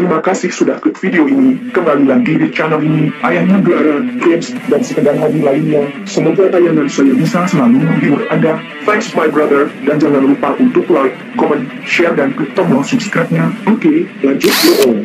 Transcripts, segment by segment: Terima kasih sudah klik video ini, kembali lagi di channel ini, Ayahnya Gaara, games, dan sekedar hobi lainnya. Semoga tayangan saya bisa selalu menghibur Anda. Thanks my brother, dan jangan lupa untuk like, comment, share, dan klik tombol subscribe-nya. Oke, lanjut dulu.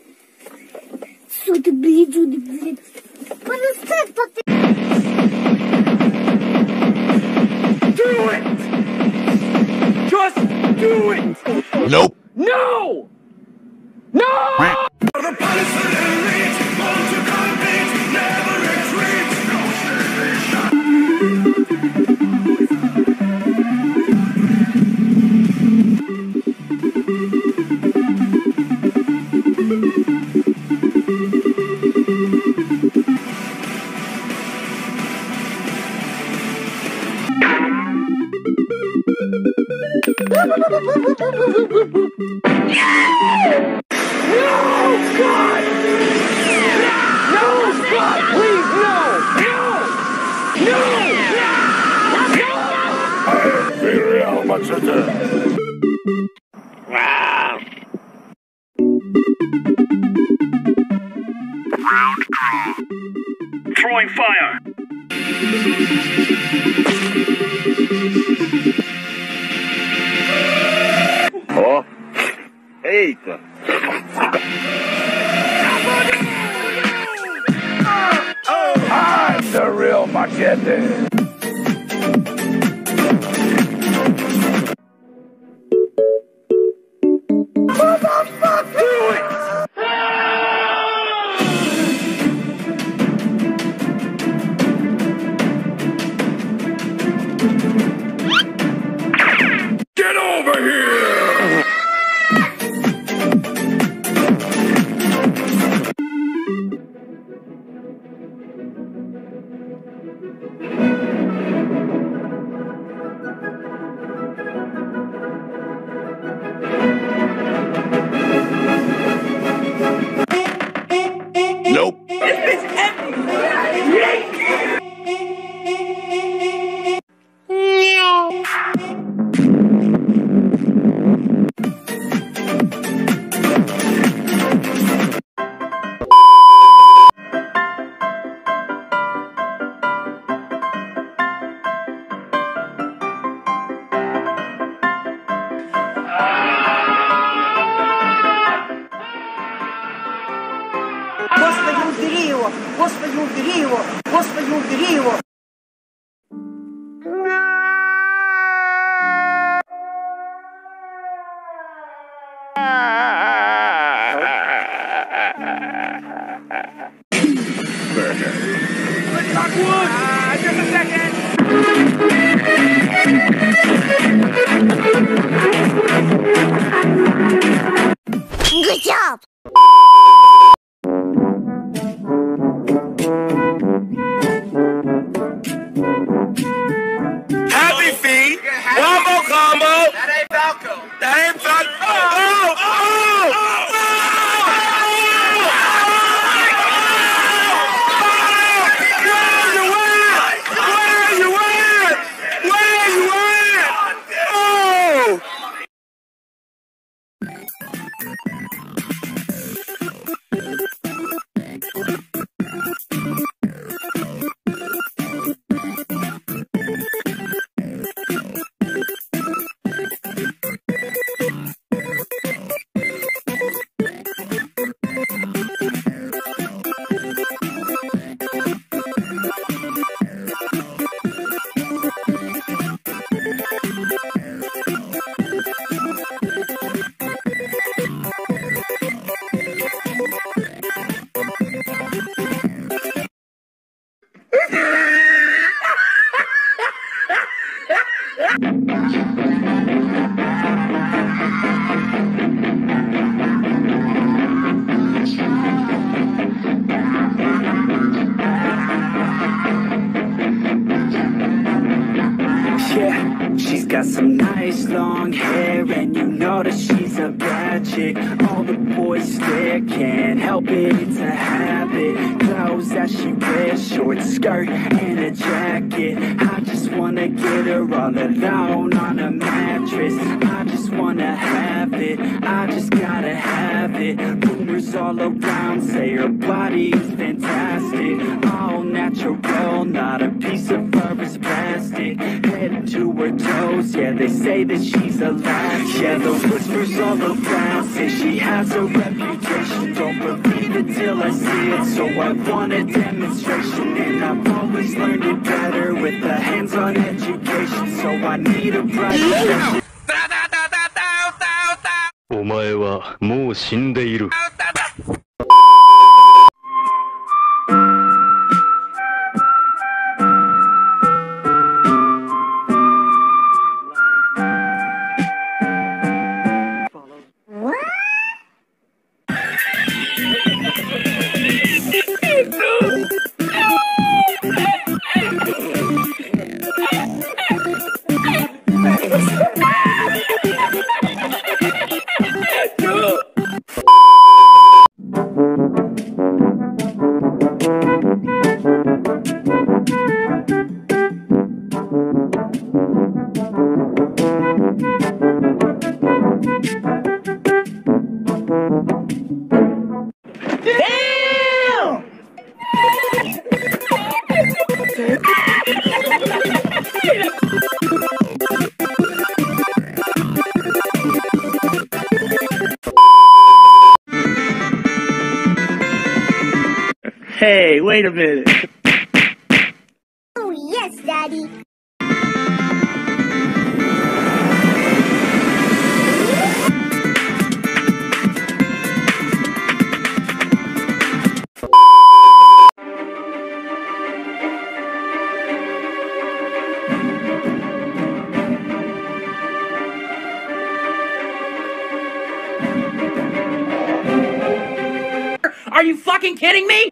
Сюда, блядь, сюда, блядь. Поставь, пока... Do it! Just do it! Nope. No! No! Round draw. Throwing fire. Oh. Eita. I'm the real Machete. Господи, убери его! Господи, убери его! Good job! long hair, and you know that she's a bad chick. All the boys there can't help it, it's a habit. Clothes that she wears, short skirt and a jacket. I just wanna get her all alone on a mattress. I just wanna have it, I just gotta have it. Rumors all around say her body's fantastic. All natural, not a piece of fur is plastic. Head to her toes, yeah, they say that she's a latch. Yeah, the whispers all around say she has a reputation. Don't believe it till I see it, so I want a demonstration. And I've always learned it better with a hands-on education, so I need a bright session. お前はもう死んでいる。 Hey, wait a minute. Oh, yes, Daddy. Are you fucking kidding me?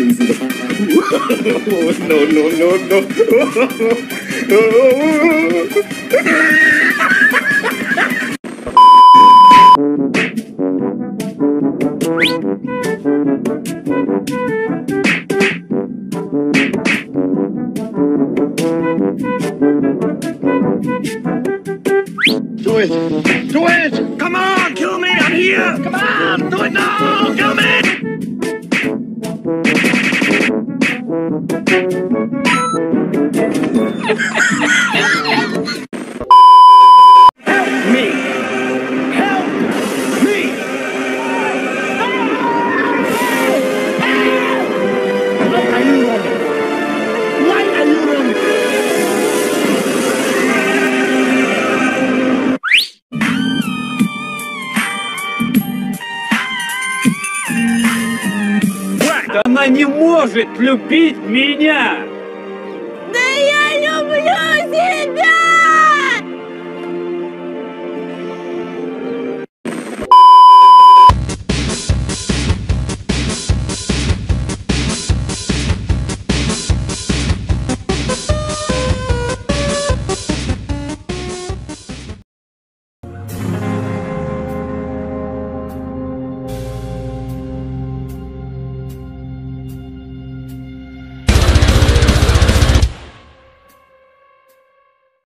Oh, no. Do it! Come on, kill me, I'm here! Come on, do it now, kill me! Она не может любить меня! Да я люблю тебя!